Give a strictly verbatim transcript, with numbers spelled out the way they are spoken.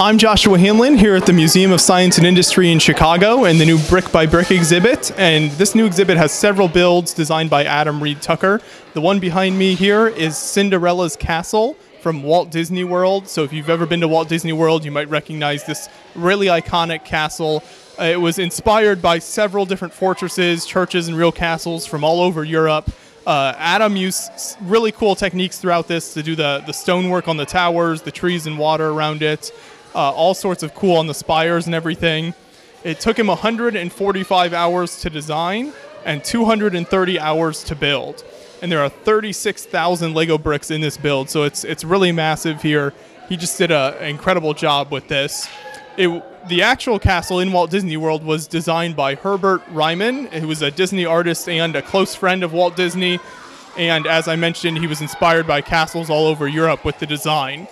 I'm Joshua Hanlon here at the Museum of Science and Industry in Chicago and the new Brick by Brick exhibit. And this new exhibit has several builds designed by Adam Reed Tucker. The one behind me here is Cinderella's Castle from Walt Disney World. So if you've ever been to Walt Disney World, you might recognize this really iconic castle. Uh, it was inspired by several different fortresses, churches, and real castles from all over Europe. Uh, Adam used really cool techniques throughout this to do the, the stonework on the towers, the trees and water around it, uh, all sorts of cool on the spires and everything. It took him one hundred forty-five hours to design and two hundred thirty hours to build. And there are thirty-six thousand Lego bricks in this build, so it's, it's really massive here. He just did a, an incredible job with this. It, the actual castle in Walt Disney World was designed by Herbert Ryman, who was a Disney artist and a close friend of Walt Disney. And as I mentioned, he was inspired by castles all over Europe with the design.